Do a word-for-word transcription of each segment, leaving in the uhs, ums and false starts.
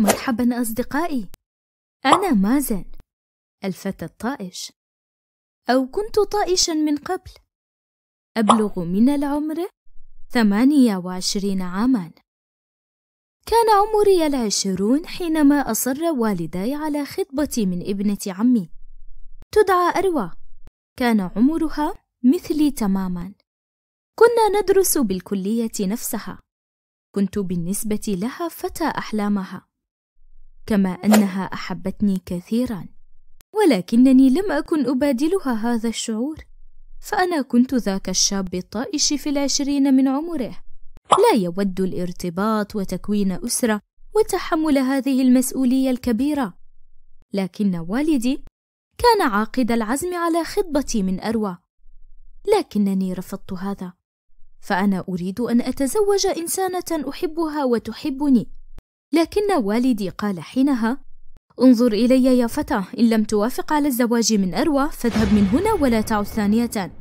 مرحبا أصدقائي، أنا مازن الفتى الطائش، أو كنت طائشا من قبل. أبلغ من العمر ثمانية وعشرين عاما. كان عمري العشرون حينما أصر والداي على خطبتي من ابنة عمي تدعى أروى. كان عمرها مثلي تماما، كنا ندرس بالكلية نفسها. كنت بالنسبة لها فتى أحلامها، كما أنها أحبتني كثيرا، ولكنني لم أكن أبادلها هذا الشعور، فأنا كنت ذاك الشاب الطائش في العشرين من عمره، لا يود الارتباط وتكوين أسرة وتحمل هذه المسؤولية الكبيرة. لكن والدي كان عاقد العزم على خطبتي من أروى، لكنني رفضت هذا، فأنا أريد أن أتزوج إنسانة أحبها وتحبني. لكن والدي قال حينها: انظر إلي يا فتى، إن لم توافق على الزواج من أروى فاذهب من هنا ولا تعد ثانية.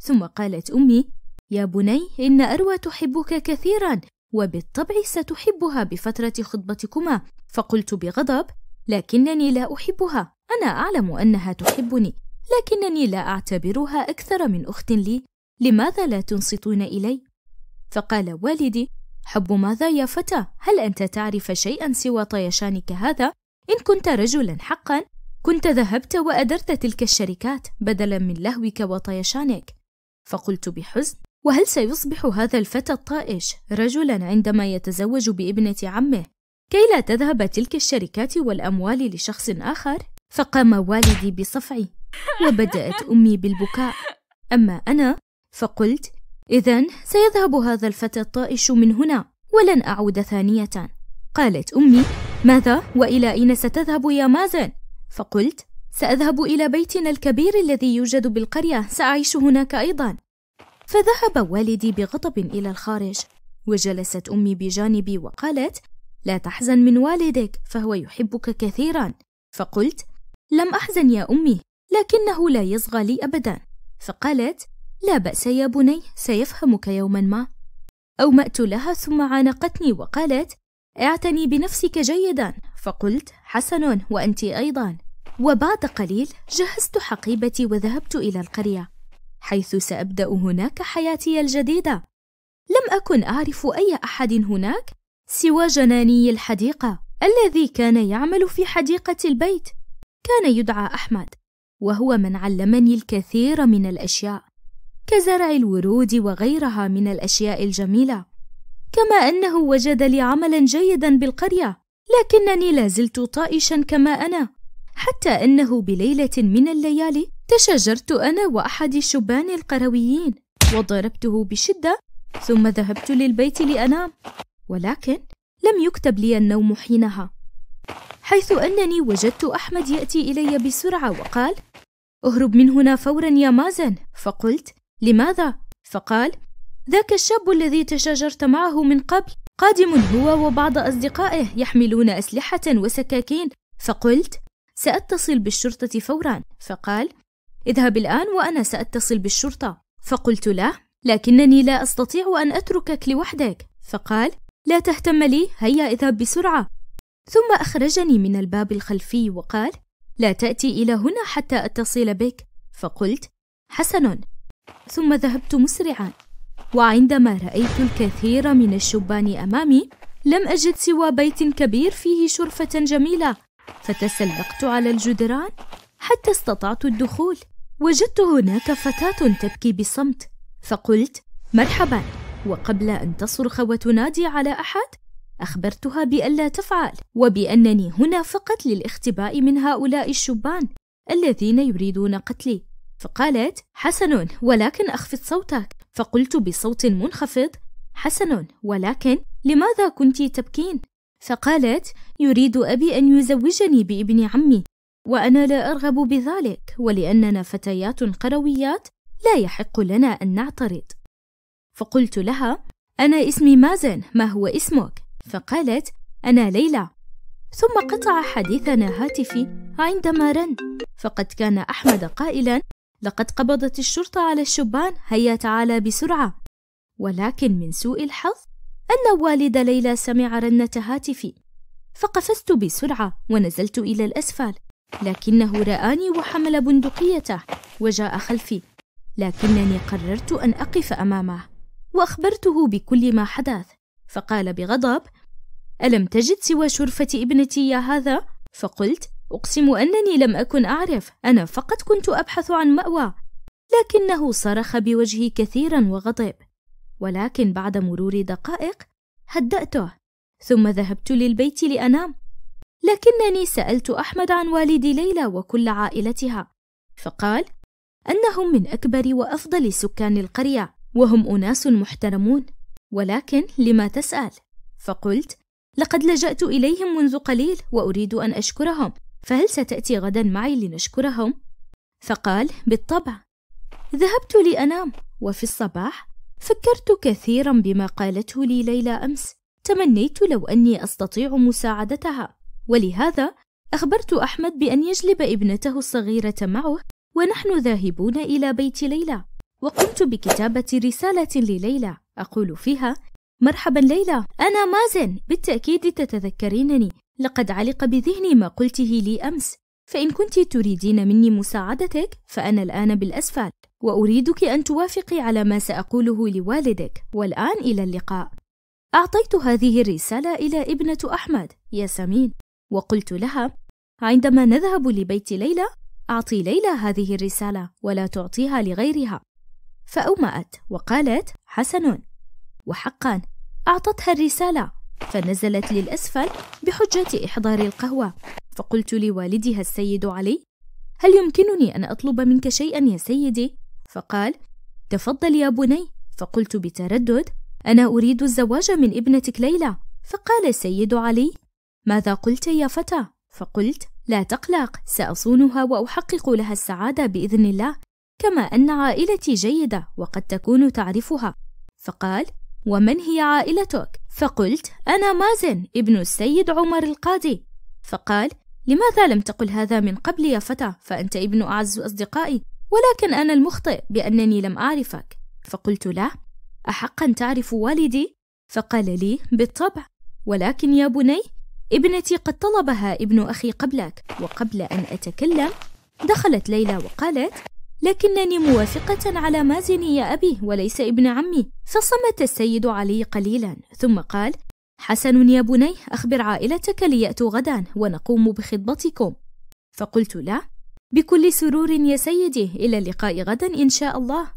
ثم قالت أمي: يا بني، إن أروى تحبك كثيرا وبالطبع ستحبها بفترة خطبتكما. فقلت بغضب: لكنني لا أحبها، أنا أعلم أنها تحبني، لكنني لا أعتبرها أكثر من أخت لي، لماذا لا تنصتون إلي؟ فقال والدي: حب ماذا يا فتى؟ هل أنت تعرف شيئا سوى طيشانك هذا؟ إن كنت رجلا حقا كنت ذهبت وأدرت تلك الشركات بدلا من لهوك وطيشانك. فقلت بحزن: وهل سيصبح هذا الفتى الطائش رجلا عندما يتزوج بابنة عمه كي لا تذهب تلك الشركات والأموال لشخص آخر؟ فقام والدي بصفعي، وبدأت أمي بالبكاء. أما أنا فقلت: إذن سيذهب هذا الفتى الطائش من هنا ولن أعود ثانية. قالت أمي: ماذا؟ وإلى أين ستذهب يا مازن؟ فقلت: سأذهب إلى بيتنا الكبير الذي يوجد بالقرية، سأعيش هناك أيضا. فذهب والدي بغضب إلى الخارج، وجلست أمي بجانبي وقالت: لا تحزن من والدك، فهو يحبك كثيرا. فقلت: لم أحزن يا أمي، لكنه لا يصغى لي أبدا. فقالت: لا بأس يا بني، سيفهمك يوما ما. أومأت لها ثم عانقتني وقالت: اعتني بنفسك جيدا. فقلت: حسن، وأنت أيضا. وبعد قليل جهزت حقيبتي وذهبت إلى القرية، حيث سأبدأ هناك حياتي الجديدة. لم أكن أعرف أي أحد هناك سوى جناني الحديقة الذي كان يعمل في حديقة البيت. كان يدعى أحمد، وهو من علمني الكثير من الأشياء، كزرع الورود وغيرها من الأشياء الجميلة. كما أنه وجد لي عملا جيدا بالقرية، لكنني لازلت طائشا كما أنا، حتى أنه بليلة من الليالي تشاجرت أنا وأحد الشبان القرويين وضربته بشدة، ثم ذهبت للبيت لأنام، ولكن لم يكتب لي النوم حينها، حيث أنني وجدت أحمد يأتي إلي بسرعة وقال: اهرب من هنا فورا يا مازن. فقلت: لماذا؟ فقال: ذاك الشاب الذي تشاجرت معه من قبل قادم، هو وبعض أصدقائه يحملون أسلحة وسكاكين. فقلت: سأتصل بالشرطة فورا. فقال: اذهب الآن وأنا سأتصل بالشرطة. فقلت له: لكنني لا أستطيع أن أتركك لوحدك. فقال: لا تهتم لي، هيا اذهب بسرعة. ثم أخرجني من الباب الخلفي وقال: لا تأتي إلى هنا حتى أتصل بك. فقلت: حسن. ثم ذهبت مسرعا، وعندما رأيت الكثير من الشبان أمامي لم أجد سوى بيت كبير فيه شرفة جميلة، فتسلقت على الجدران حتى استطعت الدخول. وجدت هناك فتاة تبكي بصمت، فقلت: مرحبا. وقبل أن تصرخ وتنادي على أحد أخبرتها بألا تفعل، وبأنني هنا فقط للاختباء من هؤلاء الشبان الذين يريدون قتلي. فقالت: حسن، ولكن أخفض صوتك. فقلت بصوت منخفض: حسن، ولكن لماذا كنت تبكين؟ فقالت: يريد أبي أن يزوجني بابن عمي، وأنا لا أرغب بذلك، ولأننا فتيات قرويات لا يحق لنا أن نعترض. فقلت لها: أنا اسمي مازن، ما هو اسمك؟ فقالت: أنا ليلى. ثم قطع حديثنا هاتفي عندما رن، فقد كان أحمد قائلا: لقد قبضت الشرطة على الشبان، هيا تعالى بسرعة. ولكن من سوء الحظ أن والد ليلى سمع رنة هاتفي، فقفزت بسرعة ونزلت إلى الأسفل، لكنه رآني وحمل بندقيته وجاء خلفي، لكنني قررت أن أقف أمامه وأخبرته بكل ما حدث، فقال بغضب: ألم تجد سوى شرفة ابنتي يا هذا؟ فقلت: أقسم أنني لم أكن أعرف، أنا فقط كنت أبحث عن مأوى. لكنه صرخ بوجهي كثيرا وغضب، ولكن بعد مرور دقائق هدأته، ثم ذهبت للبيت لأنام. لكنني سألت أحمد عن والد ليلى وكل عائلتها، فقال أنهم من أكبر وأفضل سكان القرية، وهم أناس محترمون، ولكن لما تسأل؟ فقلت: لقد لجأت إليهم منذ قليل وأريد أن أشكرهم، فهل ستأتي غدا معي لنشكرهم؟ فقال: بالطبع. ذهبت لأنام، وفي الصباح فكرت كثيرا بما قالته لي ليلى أمس، تمنيت لو أني أستطيع مساعدتها، ولهذا أخبرت أحمد بأن يجلب ابنته الصغيرة معه ونحن ذاهبون إلى بيت ليلى، وقمت بكتابة رسالة لليلى أقول فيها: مرحبا ليلى، أنا مازن، بالتأكيد تتذكرينني، لقد علق بذهني ما قلته لي أمس، فإن كنت تريدين مني مساعدتك فأنا الآن بالأسفل، وأريدك أن توافقي على ما سأقوله لوالدك، والآن إلى اللقاء. أعطيت هذه الرسالة إلى ابنة أحمد ياسمين، وقلت لها: عندما نذهب لبيت ليلى أعطي ليلى هذه الرسالة ولا تعطيها لغيرها. فأومأت وقالت: حسن. وحقا أعطتها الرسالة، فنزلت للأسفل بحجة إحضار القهوة، فقلت لوالدها السيد علي: هل يمكنني أن أطلب منك شيئا يا سيدي؟ فقال: تفضل يا بني. فقلت بتردد: أنا أريد الزواج من ابنتك ليلى. فقال السيد علي: ماذا قلت يا فتى؟ فقلت: لا تقلق، سأصونها وأحقق لها السعادة بإذن الله، كما أن عائلتي جيدة وقد تكون تعرفها. فقال: ومن هي عائلتك؟ فقلت: أنا مازن ابن السيد عمر القاضي. فقال: لماذا لم تقل هذا من قبل يا فتى، فأنت ابن أعز أصدقائي، ولكن أنا المخطئ بأنني لم أعرفك. فقلت له: أحقا تعرف والدي؟ فقال لي: بالطبع، ولكن يا بني ابنتي قد طلبها ابن أخي قبلك. وقبل أن أتكلم دخلت ليلى وقالت: لكنني موافقة على مازن يا أبي وليس ابن عمي. فصمت السيد علي قليلا ثم قال: حسن يا بني، أخبر عائلتك ليأتوا غدا ونقوم بخطبتكم. فقلت له: بكل سرور يا سيدي، إلى اللقاء غدا إن شاء الله.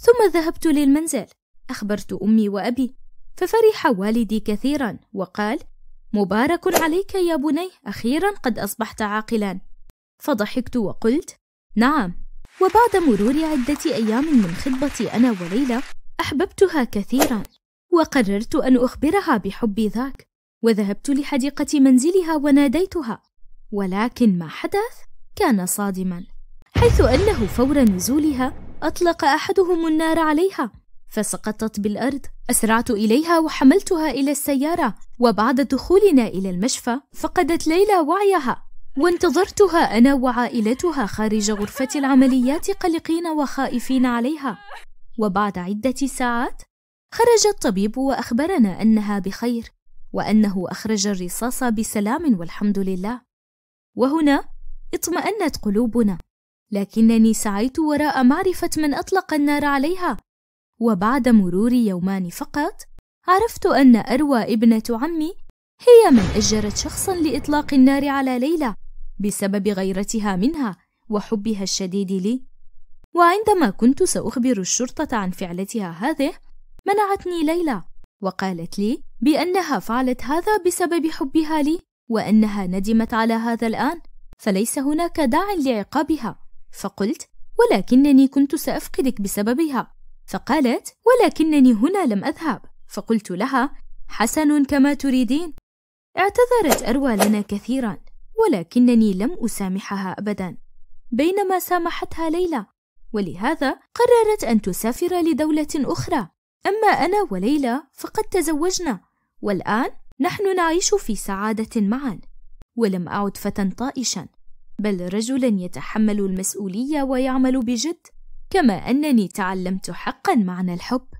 ثم ذهبت للمنزل، أخبرت أمي وأبي، ففرح والدي كثيرا وقال: مبارك عليك يا بني، أخيرا قد أصبحت عاقلا. فضحكت وقلت: نعم. وبعد مرور عدة أيام من خطبتي أنا وليلى أحببتها كثيرا، وقررت أن أخبرها بحبي ذاك، وذهبت لحديقة منزلها وناديتها، ولكن ما حدث كان صادما، حيث أنه فور نزولها أطلق أحدهم النار عليها فسقطت بالأرض. أسرعت إليها وحملتها إلى السيارة، وبعد دخولنا إلى المشفى فقدت ليلى وعيها، وانتظرتها أنا وعائلتها خارج غرفة العمليات قلقين وخائفين عليها. وبعد عدة ساعات خرج الطبيب وأخبرنا أنها بخير، وأنه أخرج الرصاص بسلام والحمد لله، وهنا اطمأنت قلوبنا. لكنني سعيت وراء معرفة من أطلق النار عليها، وبعد مرور يومان فقط عرفت أن أروى ابنة عمي هي من أجرت شخصا لإطلاق النار على ليلى بسبب غيرتها منها وحبها الشديد لي. وعندما كنت سأخبر الشرطة عن فعلتها هذه منعتني ليلى، وقالت لي بأنها فعلت هذا بسبب حبها لي، وأنها ندمت على هذا الآن، فليس هناك داع لعقابها. فقلت: ولكنني كنت سأفقدك بسببها. فقالت: ولكنني هنا لم أذهب. فقلت لها: حسن، كما تريدين. اعتذرت أروى لنا كثيرا، ولكنني لم أسامحها أبدا، بينما سامحتها ليلى، ولهذا قررت أن تسافر لدولة أخرى. أما أنا وليلى فقد تزوجنا، والآن نحن نعيش في سعادة معا، ولم أعد فتى طائشا، بل رجلا يتحمل المسؤولية ويعمل بجد، كما أنني تعلمت حقا معنى الحب.